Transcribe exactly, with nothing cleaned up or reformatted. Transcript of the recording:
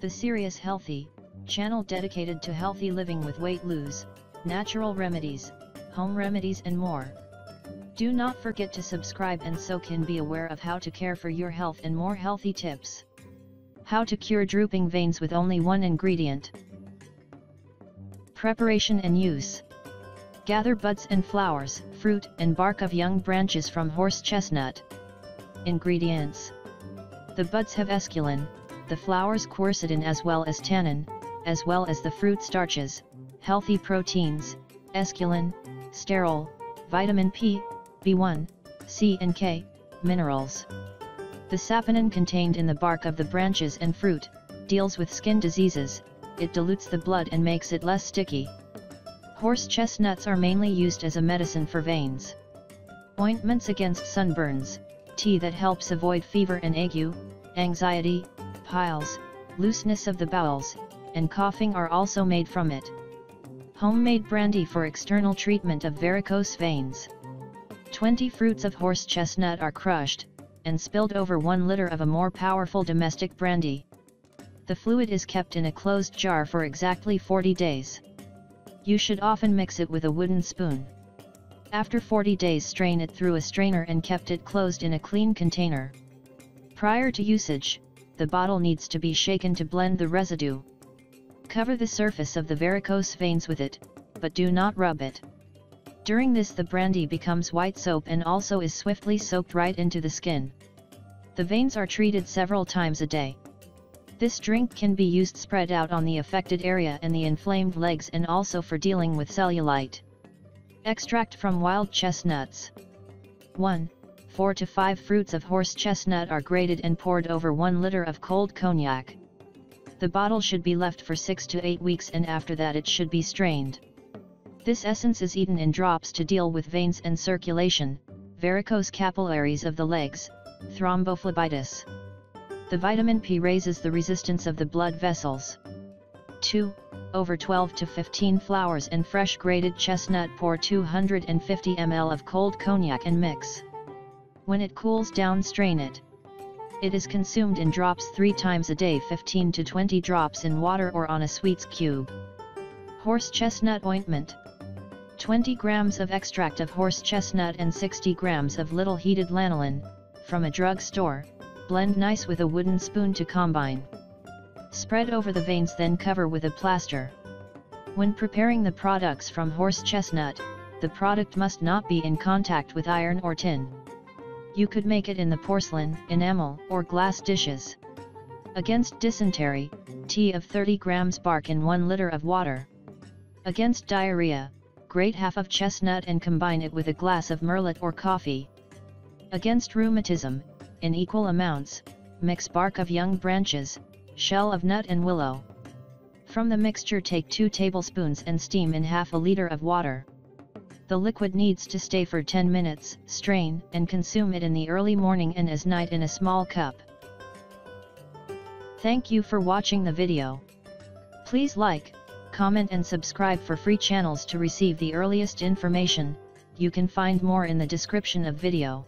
The Serious Healthy, channel dedicated to healthy living with weight loss, natural remedies, home remedies and more. Do not forget to subscribe and so can be aware of how to care for your health and more healthy tips. How to cure drooping veins with only one ingredient. Preparation and use. Gather buds and flowers, fruit and bark of young branches from horse chestnut. Ingredients. The buds have esculin, the flowers quercetin as well as tannin, as well as the fruit starches, healthy proteins, esculin, sterol, vitamin P, B one, C and K, minerals. The saponin contained in the bark of the branches and fruit, deals with skin diseases, it dilutes the blood and makes it less sticky. Horse chestnuts are mainly used as a medicine for veins. Ointments against sunburns, tea that helps avoid fever and ague, anxiety, piles, looseness of the bowels, and coughing are also made from it. Homemade brandy for external treatment of varicose veins. twenty fruits of horse chestnut are crushed, and spilled over one liter of a more powerful domestic brandy. The fluid is kept in a closed jar for exactly forty days. You should often mix it with a wooden spoon. After forty days, strain it through a strainer and kept it closed in a clean container. Prior to usage, the bottle needs to be shaken to blend the residue. Cover the surface of the varicose veins with it, but do not rub it. During this, the brandy becomes white soap and also is swiftly soaked right into the skin. The veins are treated several times a day. This drink can be used spread out on the affected area and the inflamed legs, and also for dealing with cellulite. Extract from wild chestnuts. one. four to five fruits of horse chestnut are grated and poured over one liter of cold cognac. The bottle should be left for six to eight weeks, and after that it should be strained. This essence is eaten in drops to deal with veins and circulation, varicose capillaries of the legs, thrombophlebitis. The vitamin P raises the resistance of the blood vessels. two. Over twelve to fifteen flowers and fresh grated chestnut, pour two hundred fifty milliliters of cold cognac and mix. When it cools down, strain it. It is consumed in drops three times a day, fifteen to twenty drops in water or on a sweets cube. Horse chestnut ointment. twenty grams of extract of horse chestnut and sixty grams of little heated lanolin, from a drug store, blend nice with a wooden spoon to combine. Spread over the veins, then cover with a plaster. When preparing the products from horse chestnut, the product must not be in contact with iron or tin. You could make it in the porcelain, enamel, or glass dishes. Against dysentery, tea of thirty grams bark in one liter of water. Against diarrhea, grate half of chestnut and combine it with a glass of Merlot or coffee. Against rheumatism, in equal amounts, mix bark of young branches, shell of nut and willow. From the mixture, take two tablespoons and steam in half a liter of water. The liquid needs to stay for ten minutes, strain and consume it in the early morning and as night in a small cup. Thank you for watching the video. Please like, comment and subscribe for free channels to receive the earliest information. You can find more in the description of video.